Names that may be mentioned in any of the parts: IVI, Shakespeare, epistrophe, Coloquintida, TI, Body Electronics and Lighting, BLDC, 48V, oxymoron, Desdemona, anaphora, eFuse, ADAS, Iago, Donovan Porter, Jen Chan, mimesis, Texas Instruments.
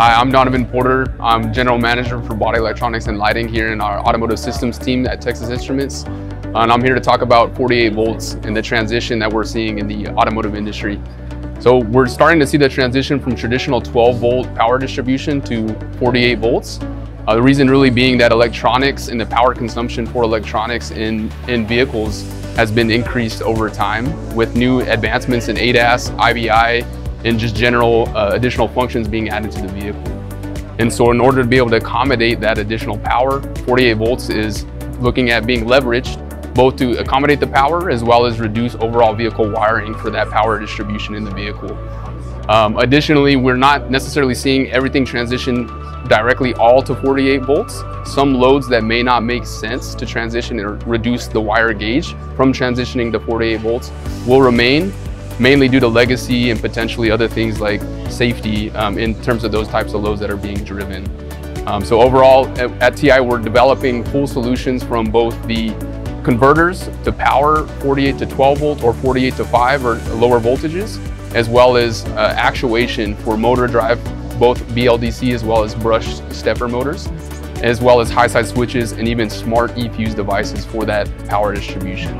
Hi, I'm Donovan Porter. I'm General Manager for Body Electronics and Lighting here in our Automotive Systems team at Texas Instruments. And I'm here to talk about 48 volts and the transition that we're seeing in the automotive industry. So we're starting to see the transition from traditional 12-volt power distribution to 48 volts. The reason really being that electronics and the power consumption for electronics in vehicles has been increased over time with new advancements in ADAS, IVI, and just general additional functions being added to the vehicle. And so in order to be able to accommodate that additional power, 48 volts is looking at being leveraged both to accommodate the power as well as reduce overall vehicle wiring for that power distribution in the vehicle. Additionally, we're not necessarily seeing everything transition directly all to 48 volts. Some loads that may not make sense to transition or reduce the wire gauge from transitioning to 48 volts will remain, mainly due to legacy and potentially other things like safety in terms of those types of loads that are being driven. So overall at TI, we're developing full solutions from both the converters to power 48 to 12 volt or 48 to 5 or lower voltages, as well as actuation for motor drive, both BLDC as well as brush stepper motors, as well as high side switches and even smart eFuse devices for that power distribution.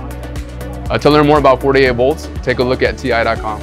To learn more about 48 volts, take a look at ti.com.